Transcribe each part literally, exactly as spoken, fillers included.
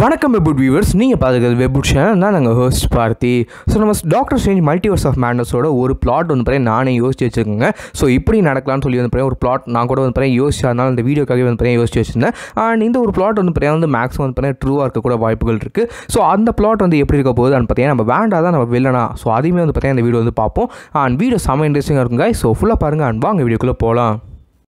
வணக்கம் Webwood viewers, நீங்கள் பார்த்துக்கிறது வெப்வுட் சேனல். நான் நாங்கள் ஹோஸ்ட் பார்த்தி. ஸோ நம்ம டாக்டர் ஸ்ட்ரேஞ்ச் மல்டிவர்ஸ் ஆஃப் மேட்னஸோட ஒரு பிளாட் வந்து பிறகு நானே யோசிச்சு வச்சுருக்கேங்க. ஸோ இப்படி நடக்கலாம்னு சொல்லி வந்து பிறகு ஒரு பிளாட் நான் கூட வந்து பிறகு யோசிச்சதுனால இந்த வீடியோக்காக வந்து பிறகு யோசிச்சு வச்சுருந்தேன். அண்ட் இந்த ஒரு பிளாட் வந்து பிறகு வந்து மேக்ஸிமம் வந்து பிறகு ட்ரூவாக இருக்கக்கூட வாய்ப்புகள் இருக்குது. ஸோ அந்த பிளாட் வந்து எப்படி இருக்க போகுது அப்படின்னு பார்த்தீங்கன்னா நம்ம வேண்டாம் தான் நம்ம வில்லனா. ஸோ அதையுமே வந்து பார்த்தீங்கன்னா இந்த வீடியோ வந்து பார்ப்போம். அண்ட் வீடியோ செம்ம இன்ட்ரெஸ்டிங்காக இருக்குங்க. ஸோ ஃபுல்லாக பாருங்கள் அண்ட் வாங்க வீடியோக்குள்ளே போகலாம்.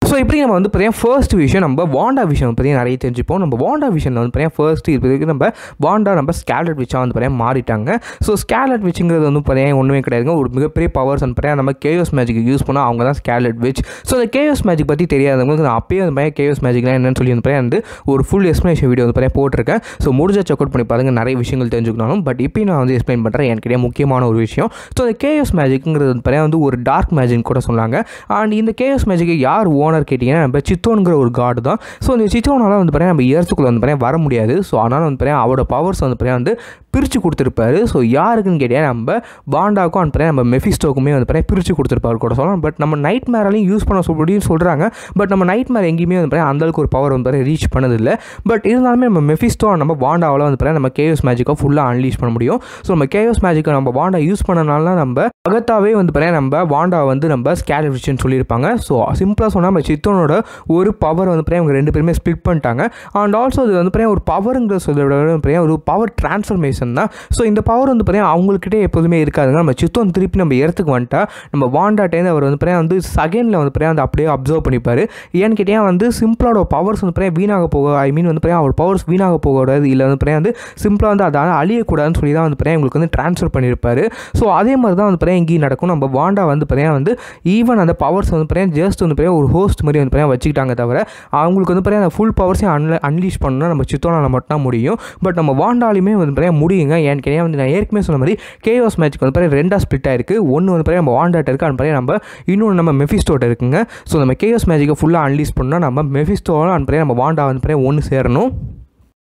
ஸோ இப்படி நம்ம வந்து பார்த்தீங்கன்னா ஃபர்ஸ்ட் விஷயம் நம்ம வாண்டா விஷன் பற்றி நிறைய தெரிஞ்சுப்போம். நம்ம வாண்டா விஷனில் வந்து பார்த்தீங்கன்னா ஃபர்ஸ்ட் இதுக்கு நம்ம வாண்டா நம்ம ஸ்கார்லட் விட்சாக வந்து பார்த்தீங்கன்னா மாறிட்டாங்க. ஸோ ஸ்கார்லட் விட்சுங்கிறது வந்து பார்த்தீங்கன்னா ஒன்றுமே கிடையாதுங்க. ஒரு மிகப்பெரிய பவர்ஸ் வந்து பார்த்தீங்கன்னா நம்ம கேயோஸ் மேஜிக் யூஸ் பண்ணால் அவங்க தான் ஸ்கார்லட் விட்ச். ஸோ அந்த கேயோஸ் மேஜிக் பற்றி தெரியாதவங்க நான் அப்பயே வந்து பார்த்தீங்கன்னா கேயோஸ் மேஜிக்லாம் என்னென்னு சொல்லி வந்து பார்த்தீங்கன்னா வந்து ஒரு ஃபுல் எக்ஸ்ப்ளனேஷன் வீடியோ வந்து பார்த்தீங்கன்னா போட்டிருக்கேன். ஸோ முடிஞ்ச செக் அவுட் பண்ணி பாருங்கள், நிறைய விஷயங்கள் தெரிஞ்சுக்கணும். பட் இப்போ நான் வந்து எக்ஸ்பிளைன் பண்ணுறேன் எனக்கு முக்கியமான ஒரு விஷயம். ஸோ அந்த கேயோஸ் மேஜிக்ங்கிறது வந்து பார்த்தீங்கன்னா வந்து ஒரு டார்க் மேஜிக் கூட சொன்னாங்க. அண்ட் இந்த கேயோஸ் மேஜிக்கு யார் ஓனர் கேட்டிங்கன்னா நம்ம சித்தோனுங்கிற ஒரு காட் தான். ஸோ இந்த சித்தோனால் வந்து பார்த்தீங்கன்னா நம்ம இயர்த்துக்குள்ளே வந்து பார்த்தீங்கன்னா வர முடியாது. ஸோ அதனால் வந்து பார்த்தீங்கன்னா அவரோட பவர்ஸ் வந்து பார்த்தீங்கன்னா வந்து பிரித்து கொடுத்துருப்பாரு. ஸோ யாருக்குன்னு கேட்டிங்கன்னா நம்ம பாண்டாக்கும் வந்து பார்த்தீங்கன்னா நம்ம மெஃபிஸ்டோக்குமே வந்து பார்த்தீங்கன்னா பிரித்து கொடுத்துருப்பாரு கூட சொல்லலாம். பட் நம்ம நைட் மேராலையும் யூஸ் பண்ண சொல்லி சொல்கிறாங்க. பட் நம்ம நைட் மேர் எங்கேயுமே வந்து பார்த்தீங்கன்னா அந்தளவுக்கு ஒரு பவர் வந்து பார்த்தீங்கன்னா ரீச் பண்ணதில்லை. பட் இருந்தாலுமே நம்ம மெஃபிஸ்டோ நம்ம பாண்டாவில் வந்து பார்த்தீங்கன்னா நம்ம கேயோஸ் மேஜிக்காக ஃபுல்லாக அன்லீஷ் பண்ண முடியும். ஸோ நம்ம கேயோஸ் மேஜிக்கை நம்ம வாண்டா யூஸ் பண்ணனால நம்ம அகத்தாவே வந்து பார்த்தீங்கன்னா நம்ம வாண்டா வந்து நம்ம ஸ்கார்லட் விட்ச்னு சொல்லியிருப்பாங்க. ஸோ சிம்பிளாக சொன்னால் நம்ம சித்தோனோட ஒரு பவர் வந்து பார்த்தீங்கன்னா இவங்க ரெண்டு பேருமே ஸ்பிளிட் பண்ணிட்டாங்க. அண்ட் ஆல்சோ இது வந்து பார்த்தீங்கன்னா ஒரு பவருங்கிற சொல்லிய ஒரு பவர் டிரான்ஸ்ஃபர்மேஷன் தான். ஸோ இந்த பவர் வந்து பார்த்தீங்கன்னா அவங்கக்கிட்டே எப்போதுமே இருக்காதுங்க. நம்ம சித்தோன் திருப்பி நம்ம இடத்துக்கு வந்துட்டா நம்ம வாண்டாட்டேருந்து அவர் வந்து பார்த்தீங்கன்னா வந்து செகண்டில் வந்து பார்த்தீங்கன்னா வந்து அப்படியே அப்சர்வ் பண்ணிப்பார். ஏன்னு கேட்டிங்கன்னா வந்து சிம்பிளோட பவர்ஸ் வந்து பார்த்தீங்கன்னா வீணாக போக ஐ மீன் வந்து பார்த்தீங்கன்னா அவர் பவர்ஸ் வீணாக போகக்கூடாது, இல்லை வந்து பார்த்தீங்கன்னா வந்து சிம்பிளாக வந்து அதால் அழியக்கூடாதுன்னு சொல்லி தான் வந்து பார்த்தீங்கன்னா உங்களுக்கு வந்து ட்ரான்ஸ்ஃபர் பண்ணியிருப்பார். ஸோ அதே மாதிரி தான் வந்து பார்த்தீங்கன்னா இங்கேயும் நடக்கும். நம்ம வாண்டா வந்து பார்த்தீங்கன்னா வந்து ஈவன் அந்த பவர்ஸ் வந்து பார்த்தீங்கன்னா ஜஸ்ட் வந்து பார்த்தீங்கன்னா ஒரு ஹோஸ்ட் மாதிரி வந்து பார்த்தீங்கன்னா வச்சுக்கிட்டாங்க. தவிர அவங்களுக்கு வந்து பார்த்தீங்கன்னா ஃபுல் பவர்ஸையும் அன்ல அன்லீஷ் பண்ணால் நம்ம சித்தோனால் மட்டும்தான் முடியும். பட் நம்ம வாண்டாலுமே வந்து பார்த்தீங்கன்னா முடியுங்க. ஏன்னு கேட்டால் வந்து நான் ஏற்கனவே சொன்ன மாதிரி கேயோஸ் மேட்ச் வந்து பார்த்தீங்கன்னா ரெண்டாக ஸ்பிளிட் ஆகிருக்கு. ஒன்று வந்து பார்த்தீங்கன்னா நம்ம வாண்டாட்ட இருக்குது, அண்ட் பார்த்தீங்கன்னா நம்ம இன்னொன்று நம்ம மெஃபிஸ்டோட்ட இருக்குங்க. ஸோ நம்ம கேயோஸ் மேட்ச்சுக்கு ஃபுல்லாக அன்லீஷ் பண்ணால் நம்ம மெஃபிஸ்டோவில் அண்ட் பார்த்தீங்கன்னா நம்ம வாண்டா வந்து பார்த்தீங்கன்னா ஒன்று சேரணும்.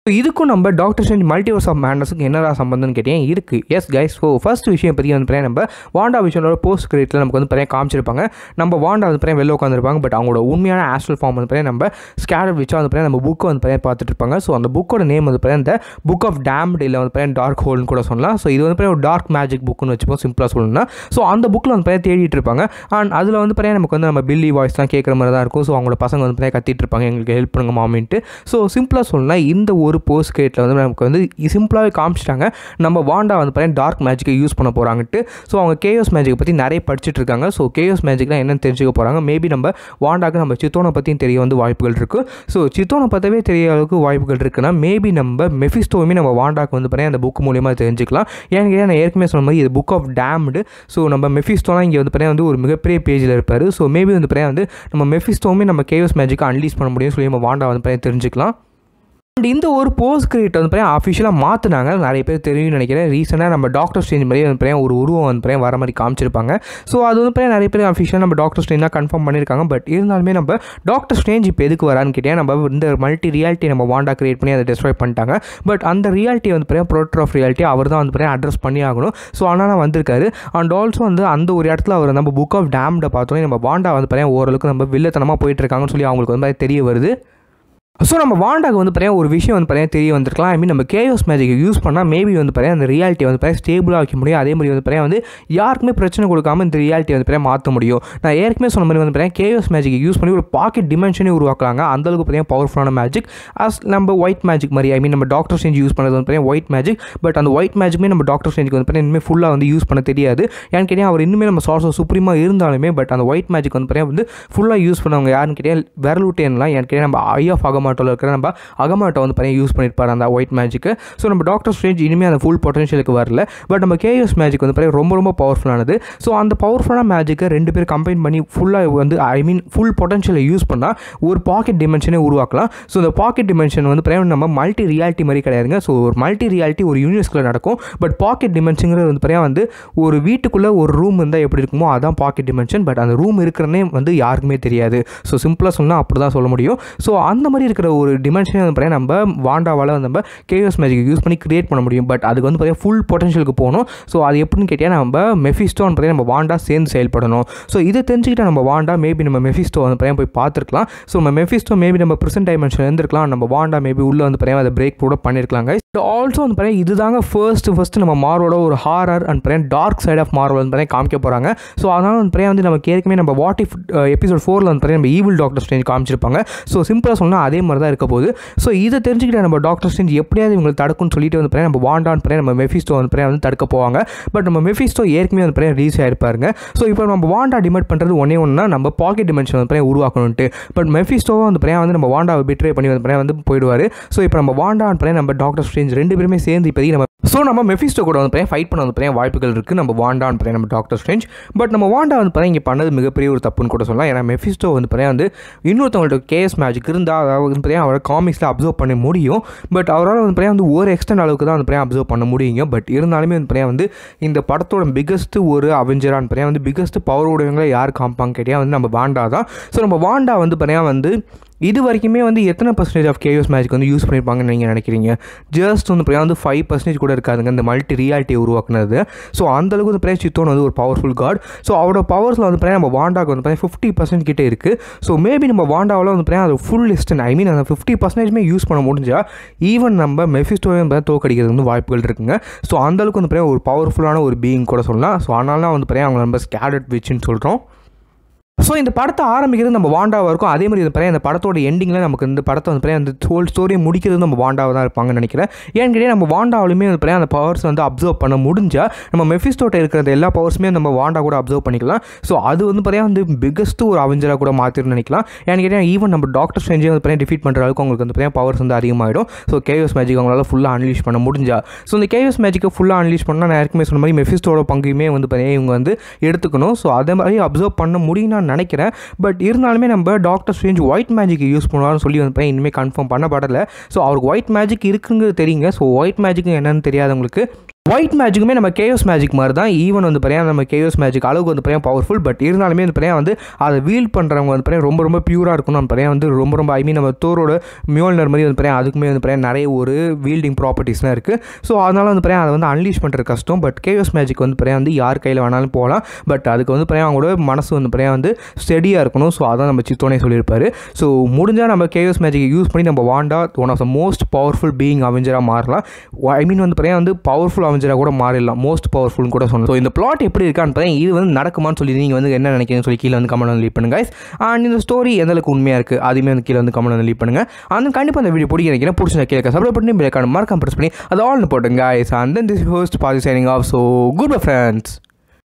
ஸோ இதுக்கும் நம்ம டாக்டர் ஸ்ட்ரேஞ்ச் மல்டிவர்ஸ் ஆஃப் மேட்னஸுக்கு என்னடா சம்பந்தம்னு கேட்டேன் இருக்குது. எஸ் கைஸ், ஸோ ஃபர்ஸ்ட் விஷயம் பற்றி வந்து பார்த்தீங்கன்னா நம்ம வாண்டா விஷனோட போஸ்ட் கிரெடிட்டில் நமக்கு வந்து பார்த்தீங்கன்னா காமிச்சிருப்பாங்க. நம்ம வாண்டா வந்து பார்த்தீங்கன்னா வெளில உட்காந்துருப்பாங்க. பட் அவங்களோட உண்மையான ஆஸ்ட்ரல் ஃபார்ம் வந்து பார்த்தீங்கன்னா நம்ம ஸ்கார்லட் விட்ச் வந்து பார்த்தீங்கன்னா நம்ம புக்கை வந்து பார்த்தீங்கன்னா பார்த்துட்டு இருப்பாங்க. ஸோ அந்த புக்கோட நேம் வந்து பார்த்தீங்கன்னா இந்த புக் ஆஃப் டேம்ட், இல்லை வந்து பார்த்தீங்கன்னா டார்க் ஹோல்னு கூட சொல்லலாம். ஸோ இது வந்து பார்த்தீங்கன்னா ஒரு டார்க் மேஜிக் புக்குன்னு வச்சுப்போம் சிம்பிளாக சொல்லணும்னா. ஸோ அந்த புக்கில் வந்து பார்த்தீங்கன்னா தேடிட்டு இருப்பாங்க. அண்ட் அதில் வந்து பார்த்தீங்கன்னா நமக்கு வந்து நம்ம பில்லி வாய்ஸ் தான் கேட்குற மாதிரி தான் இருக்கும். ஸோ அவங்களோட பசங்க வந்து பார்த்தீங்கன்னா கத்திட்டு இருப்பாங்க, எங்களுக்கு ஹெல்ப் பண்ணுங்க மாமின்ட்டு. ஸோ சிம்பிளாக சொல்லலாம் இந்த ஒரு போஸ்ட் கிரெடிட்டில் வந்து நமக்கு வந்து சிம்பிளாகவே காமிச்சிட்டாங்க நம்ம வாண்டா வந்து பார்த்தீங்கன்னா டார்க் மேஜிக்கை யூஸ் பண்ண போகிறாங்கட்டு. ஸோ அவங்க கேயோஸ் மேஜிக்கை பற்றி நிறைய படிச்சுட்டு இருக்காங்க. ஸோ கேயோஸ் மேஜிக்லாம் என்னென்னு தெரிஞ்சுக்க போகிறாங்க. மேபி நம்ம வாண்டாக்கு நம்ம சித்தோனை பற்றியும் தெரிய வந்து வாய்ப்புகள் இருக்குது. ஸோ சித்தோனை பார்த்தவே தெரிய அளவுக்கு வாய்ப்புகள் இருக்குன்னா மேபி நம்ம மெஃபிஸ்டோவுமே நம்ம வாண்டாக்கு வந்து பார்த்தீங்கன்னா அந்த புக் மூலியமாக தெரிஞ்சுக்கலாம். ஏன்னு கேட்டால் நான் ஏற்கனவே சொன்ன மாதிரி இது புக் ஆஃப் டேம்டு. ஸோ நம்ம மெஃபிஸ்டோலாம் இங்கே வந்து பார்த்தீங்கன்னா வந்து ஒரு மிகப்பெரிய பேஜில் இருப்பார். ஸோ மேபி வந்து பார்த்தீங்கன்னா வந்து நம்ம மெஃபிஸ்டோவுமே நம்ம கேயோஸ் மேஜிக்கை அன்லீஸ் பண்ண முடியும்னு சொல்லி நம்ம வாண்டா வந்து பார்த்தீங்கன்னா தெரிஞ்சுக்கலாம். அண்ட் இந்த ஒரு போஸ்ட் கிரெடிட் வந்து பார்த்தீங்கன்னா அஃபிஷியலாக மாற்றினாங்க. நிறைய பேர் தெரியும்னு நினைக்கிறேன். ரீசெண்டாக நம்ம டாக்டர் ஸ்ட்ரேஞ்ச் மாதிரி வந்து பார்த்தீங்கன்னா ஒரு உருவம் வந்து பார்த்தீங்கன்னா வர மாதிரி காமிச்சிருப்பாங்க. ஸோ அது வந்து பார்த்தீங்கன்னா நிறைய பேர் அஃபிஷியலாக நம்ம டாக்டர் ஸ்ட்ரேஞ்ச் தான் கன்ஃபார்ம் பண்ணியிருக்காங்க. பட் இருந்தாலுமே நம்ம டாக்டர் ஸ்ட்ரேஞ்ச் இப்போ எதுக்கு வரான்னு கேட்டால் நம்ம இந்த மல்டி ரியாலிட்டி நம்ம வாண்டா கிரியேட் பண்ணி அதை டெஸ்ட்ராய் பண்ணிட்டாங்க. பட் அந்த ரியாலிட்டி வந்து பார்த்தீங்கன்னா ப்ரொடக்டர் ஆஃப் ரியாலிட்டி அவர் தான் வந்து பார்த்தீங்கன்னா அட்ரஸ் பண்ணி ஆகணும். ஸோ ஆனால் வந்திருக்காரு. அண்ட் ஆல்சோ வந்து அந்த ஒரு இடத்துல அவர் நம்ம புக் ஆஃப் டேம்ட பார்த்தோன்னே நம்ம வாண்டா வந்து பார்த்தீங்கன்னா ஓரளவுக்கு நம்ம வில்லத்தனமாக போயிட்டு இருக்காங்கன்னு சொல்லி அவங்களுக்கு வந்து தெரிய வருது. ஸோ நம்ம வாண்டாக்கு வந்து பார்த்தீங்கன்னா ஒரு விஷயம் வந்து பார்த்தீங்கன்னா தெரிய வந்திருக்கலாம். ஐ மீன் நம்ம கேயோஸ் மேஜிக்கை யூஸ் பண்ணால் மேபி வந்து பார்த்தீங்கன்னா அந்த ரியாலிட்டியை வந்து பார்த்தீங்கன்னா ஸ்டேபிளாக வைக்க முடியும். அதே மாதிரி வந்து பார்த்தீங்கன்னா வந்து யாருக்குமே பிரச்சனை கொடுக்காமல் இந்த ரியாலிட்டியை வந்து பார்த்தீங்கன்னா மாற்ற முடியும். நான் ஏற்கனவே சொன்ன மாதிரி வந்து பார்த்தீங்கன்னா கேயோஸ் மேஜிக்கை யூஸ் பண்ணி ஒரு பாக்கெட் டிமென்ஷனே உருவாக்கலாங்க. அந்தளவுக்கு பார்த்தீங்கன்னா பவர்ஃபுல்லான மேஜிக். அஸ் நம்ம ஒயிட் மேஜிக் மாதிரி ஐ மீன் நம்ம டாக்டர் ஸ்ட்ரேஞ்ச் யூஸ் பண்ணுறது வந்து பார்த்தீங்கன்னா ஒயிட் மேஜிக். பட் அந்த ஒயிட் மேஜிக்குமே நம்ம டாக்டர் ஸ்ட்ரேஞ்சுக்கு வந்து பார்த்தீங்கன்னா இனிமேல் ஃபுல்லாக வந்து யூஸ் பண்ண தெரியாது. ஏன்னு கேட்டால் அவர் இன்னுமே நம்ம சார்ஸ் ஆஃப் சுப்ரீமாக இருந்தாலுமே பட் அந்த ஒயிட் மேஜிக் வந்து பார்த்தீங்கன்னா வந்து ஃபுல்லாக யூஸ் பண்ணவங்க யாருன்னு கேட்டால் விரலுட்டேன்லாம் ஏன்னு கேட்டால் நம்ம ஐ ஆஃப் ஆக அகமாட்டோவில் இருக்கிற நம்ம அகமாட்டோ வந்து பார்த்தீங்கன்னா யூஸ் பண்ணியிருப்பார் அந்த ஒயிட் மேஜிக்கு. ஸோ நம்ம டாக்டர் ஸ்ட்ரேஞ்ச் இனிமேல் அந்த ஃபுல் பொட்டன்ஷியலுக்கு வரல. பட் நம்ம கேயோஸ் மேஜிக் வந்து பார்த்தீங்கன்னா ரொம்ப ரொம்ப பவர்ஃபுல்லானது. ஸோ அந்த பவர்ஃபுல்லான மேஜிக்கை ரெண்டு பேர் கம்பைன் பண்ணி ஃபுல்லாக வந்து ஐ மீன் ஃபுல் பொட்டன்ஷியலை யூஸ் பண்ணால் ஒரு பாக்கெட் டிமென்ஷனே உருவாக்கலாம். ஸோ இந்த பாக்கெட் டிமென்ஷன் வந்து பார்த்தீங்கன்னா நம்ம மல்டி ரியாலிட்டி மாதிரி கிடையாதுங்க. ஸோ ஒரு மல்டி ரியாலிட்டி ஒரு யூனிவர்ஸ்குள்ளே நடக்கும். பட் பாக்கெட் டிமென்ஷனுங்கிறது வந்து பார்த்தீங்கன்னா வந்து ஒரு வீட்டுக்குள்ளே ஒரு ரூம் இருந்தால் எப்படி இருக்குமோ அதான் பாக்கெட் டிமென்ஷன். பட் அந்த ரூம் இருக்கிறனே வந்து யாருக்குமே தெரியாது. ஸோ சிம்பிளாக சொன்னால் அப்படி தான் சொல்ல முடியும். ஸோ அந்த மாதிரி இருக்கிற ஒரு டிமென்ஷனே வந்து பார்த்தீங்கன்னா நம்ம வாண்டாவால் நம்ம கேயோஸ் மேஜிக் யூஸ் பண்ணி கிரியேட் பண்ண முடியும். பட் அதுக்கு வந்து பார்த்தீங்கன்னா ஃபுல் பொட்டன்ஷியலுக்கு போகணும். ஸோ அது எப்படின்னு கேட்டால் நம்ம மெஃபிஸ்டோன்னு பார்த்தீங்கன்னா நம்ம வாண்டா சேர்ந்து செயல்படணும். ஸோ இதை தெரிஞ்சுக்கிட்டால் நம்ம வாண்டா மேபி நம்ம மெஃபிஸ்டோ வந்து பார்த்தீங்கன்னா போய் பார்த்துருக்கலாம். ஸோ நம்ம மெஃபிஸ்டோ மேபி நம்ம ப்ரெசென்ட் டைமென்ஷன் இருந்திருக்கலாம். நம்ம வாண்டா மேபி உள்ளே வந்து பார்த்தீங்கன்னா அதை பிரேக் கூட பண்ணியிருக்கலாங்க. ஆல்சோ வந்து பாருங்கள் இதுதாங்க ஃபர்ஸ்ட் ஃபர்ஸ்ட் நம்ம மார்வலோட ஒரு ஹாரர் அண்ட் பாருங்கள் டார்க் சைட் ஆஃப் மார்வல் வந்து பாருங்கள் காமிக்க போகிறாங்க. ஸோ அதனால் வந்து பாருங்கள் வந்து நமக்கு ஏற்கனவே நம்ம வாட் இஃப் எபிசோட் ஃபோரில் வந்து பாருங்கள் நம்ம ஈவில் டாக்டர் ஸ்ட்ரேஞ்ச் காமிச்சிருப்பாங்க. ஸோ சிம்பிளாக சொன்னால் அதே மாதிரி தான் இருக்க போகுது. ஸோ இதை தெரிஞ்சுக்கிட்ட நம்ம டாக்டர் ஸ்ட்ரேஞ்ச் எப்படியாவது இவங்களுக்கு தடுக்குன்னு சொல்லிட்டு வந்து பாருங்கள் நம்ம வாண்டான்னு பாருங்கள் நம்ம மெஃபிஸ்டோ வந்து பாருங்கள் வந்து தடுக்க போவாங்க. பட் நம்ம மெஃபிஸ்டோ ஏற்கனவே வந்து பாருங்கள் ரீச் ஆகிருப்பாருங்க. ஸோ இப்போ நம்ம வாண்டா டிமெண்ட் பண்ணுறது ஒன்றே ஒன்றுனா நம்ம பாக்கெட் டிமென்ஷன் வந்து பாருங்கள் உருவாக்கணுன்ட்டு. பட் மெஃபிஸ்டோவை வந்து பாருங்கள் வந்து நம்ம வாண்டாவை பிட்ரே பண்ணி வந்து பாருங்கள் வந்து போயிடுவார். ஸோ இப்போ நம்ம வாண்டான்னு பாருங்கள் நம்ம டாக்டர் ஸ்ட்ரேஞ்ச் ரெண்டு பேருமே சேர்ந்து இப்போதைக்கு நம்ம ஸோ நம்ம மெஃபிஸ்டோ கூட வந்து பார்த்தீங்கன்னா ஃபைட் பண்ண வந்து பார்த்தீங்கன்னா வாய்ப்புகள் இருக்குது நம்ம வாண்டான்னு பார்த்தீங்கன்னா நம்ம டாக்டர் ஸ்ட்ரேஞ்ச். பட் நம்ம வாண்டா வந்து பார்த்தீங்கன்னா இங்கே பண்ணது மிகப்பெரிய ஒரு தப்புன்னு கூட சொல்லலாம். ஏன்னா மெஃபிஸ்டோ வந்து பார்த்தீங்கன்னா வந்து இன்னொருத்தவங்கள்ட்ட கேஸ் மேஜிக் இருந்தால் அதாவது பார்த்தீங்கன்னா அவரை காமிக்ஸில் அப்சர்வ் பண்ண முடியும். பட் அவரால் வந்து பார்த்தீங்கன்னா வந்து ஒரு எக்ஸ்டெண்ட் அளவுக்கு தான் வந்து பார்த்தீங்கன்னா அப்சர்வ் பண்ண முடியுங்க. பட் இருந்தாலுமே வந்து பார்த்தீங்கன்னா வந்து இந்த படத்தோட பிகஸ்ட் ஒரு அவெஞ்சரான்னு பார்த்தீங்கன்னா வந்து பிகஸ்ட் பவர் உடையவங்களை யார் காமிப்பாங்க கேட்டால் வந்து நம்ம வாண்டா தான். ஸோ நம்ம வாண்டா வந்து பார்த்தீங்கன்னா வந்து இது வரைக்குமே வந்து எத்தனை பர்சன்டேஜ் ஆஃப் கேயோஸ் மேஜிக் வந்து யூஸ் பண்ணியிருப்பாங்கன்னு நீங்கள் நினைக்கிறீங்க? ஜஸ்ட் வந்து பார்த்தீங்கன்னா வந்து ஃபைவ் பர்சன்டேஜ் கூட இருக்காதுங்க இந்த மல்டி ரியாலிட்டியை உருவாக்குனது. ஸோ அந்தளவுக்கு வந்து பிரேம் சித்தோன் வந்து ஒரு பவர்ஃபுல் காட். ஸோ அவரோட பவர்ஸில் வந்து பார்த்தீங்கன்னா நம்ம வாண்டாக்கு வந்து பார்த்தீங்கன்னா ஃபிஃப்டி பர்சன்ட் கிட்டே இருக்குது. ஸோ மேபி நம்ம வாண்டாவில் வந்து பார்த்தீங்கன்னா அது ஃபுல் லிஸ்ட் ஐ மீன் அந்த ஃபிஃப்டி பர்சன்டேஜ்மே யூஸ் பண்ண முடிஞ்சால் ஈவன் நம்ம மெஃபிஸ்டோவை பார்த்தீங்கன்னா தோக்கடிக்கிறது வந்து வாய்ப்புகள் இருக்குங்க. ஸோ அந்தளவுக்கு வந்து பார்த்தீங்கன்னா ஒரு பவர்ஃபுல்லான ஒரு பீயிங் கூட சொல்லலாம். ஸோ அதனால தான் வந்து பார்த்தீங்கன்னா அவங்க நம்ம ஸ்காலட் விட்ச்னு சொல்கிறோம். ஸோ இந்த படத்தை ஆரம்பிக்கிறது நம்ம வாண்டாவாக இருக்கும். அதே மாதிரி பார்த்தீங்கன்னா இந்த படத்தோட எண்டிங்கில் நமக்கு இந்த படத்தை வந்து பார்த்தீங்கன்னா இந்த ஹோல் ஸ்டோரியை முடிக்கிறது நம்ம வாண்டாவாக தான் இருப்பாங்கன்னு நினைக்கிறேன். ஏன்னு கேட்டால் நம்ம வாண்டாவிலுமே வந்து பார்த்தீங்கன்னா அந்த பவர்ஸ் வந்து அப்சர்வ் பண்ண முடிஞ்சால் நம்ம மெஃபிஸ்டோட்ட இருக்கிற எல்லா பவர்ஸுமே நம்ம வாண்டா கூட அப்சர்வ் பண்ணிக்கலாம். ஸோ அது வந்து பார்த்தீங்கன்னா வந்து பிகஸ்ட் ஒரு அவெஞ்சராக கூட மாற்றிருன்னு நினைக்கலாம். ஏன்னு கேட்டால் ஈவன் நம்ம டாக்டர் ஸ்ட்ரேஞ்சே வந்து பார்த்தீங்கன்னா டிஃபீட் பண்ணுற அளவுக்கு அவங்களுக்கு வந்து பார்த்தீங்கன்னா பவர்ஸ் வந்து அதிகமாகிடும். ஸோ கேயோஸ் மேஜிக் அவங்களால ஃபுல்லாக அன்லீஷ் பண்ண முடிஞ்சா. ஸோ இந்த கேயோஸ் மேஜிக்கை ஃபுல்லாக அன்லீஷ் பண்ணால் நான் யாருக்குமே சொன்ன மாதிரி மெஃபிஸ்டோட பங்குமே வந்து பார்த்தீங்கன்னா இவங்க வந்து எடுத்துக்கணும். ஸோ அதே மாதிரி அப்சர்வ் பண்ண முடியும்னா நினைக்கிறேன். பட் இருந்தாலுமே நம்ம doctor strange white magic use பண்ணுவார்னு சொல்லி வந்து இனிமேல் கன்ஃபார்ம் பண்ணப்படலை. ஸோ அவருக்கு ஒயிட் மேஜிக் இருக்குங்கிறது தெரியுங்க. ஸோ ஒயிட் மேஜிக் என்னன்னு தெரியாதவங்களுக்கு ஒயிட் மேஜிக்குமே நம்ம கேயோஸ் மேஜிக் மாதிரி தான். ஈவன் வந்து பார்த்தீங்கன்னா நம்ம கேயோஸ் மேஜிக் அளவுக்கு வந்து பார்த்தீங்கன்னா பவர்ஃபுல். பட் இருந்தாலுமே வந்து பார்த்தீங்கன்னா வந்து அதை வீல் பண்ணுறவங்க வந்து பார்த்தீங்கன்னா ரொம்ப ரொம்ப பியூராக இருக்கணும். நம்ம பார்த்தீங்கன்னா வந்து ரொம்ப ரொம்ப ஐ மீன் நம்ம தோரோட மியோல்னர் மாதிரி வந்து பார்த்தீங்கன்னா அதுக்குமே வந்து பார்த்தீங்கன்னா நிறைய ஒரு வீல்டிங் ப்ராப்பர்ட்டிஸ்லாம் இருக்குது. ஸோ அதனால் வந்து பார்த்தீங்கன்னா அதை வந்து அன்லீஷ் பண்ணுறது கஷ்டம். பட் கேயோஸ் மேஜிக் வந்து பார்த்தீங்கன்னா வந்து யார் கையில் வேணாலும் போகலாம். பட் அதுக்கு வந்து பார்த்தீங்கன்னா அவங்களோட மனசு வந்து பார்த்தீங்கன்னா வந்து ஸ்டெடியாக இருக்கணும். ஸோ அதான் நம்ம சித்தோனே சொல்லியிருப்பார். ஸோ முடிஞ்சால் நம்ம கேயோஸ் மேஜிக்கை யூஸ் பண்ணி நம்ம Wanda one of the most powerful being அவெஞ்சராக மாறலாம். ஐ மீன் வந்து பார்த்தீங்கன்னா வந்து பவர்ஃபுல் கூட மாறிடலாம், மோஸ்ட் பவர்ஃபுல்னு கூட சொல்லணும். ஸோ இந்த பிளாட் எப்படி இருக்கான்னு இது வந்து நடக்குமான்னு சொல்லி நீங்கள் வந்து என்ன நினைக்கிறீங்கன்னு சொல்லி கீழே வந்து கமெண்ட் வந்து லீவ் பண்ணுங்க. அண்ட் இந்த ஸ்டோரி எந்த அளவுக்கு உண்மையாக இருக்குது அதுவுமே வந்து கீழே வந்து கமெண்ட் வந்து லீவ் பண்ணுங்க. அந்த கண்டிப்பாக அந்த வீடியோ பிடிக்க நினைக்கிறேன். பிடிச்சா கீழே சப்ஸ்கிரைப் பண்ணி பெல் ஐக்கான் மறக்காம பிரஸ் பண்ணி அது ஆல்னு போட்டுங்க. அண்ட் தென் திஸ் ஹோஸ்ட் பாதி signing off. So good bye friends.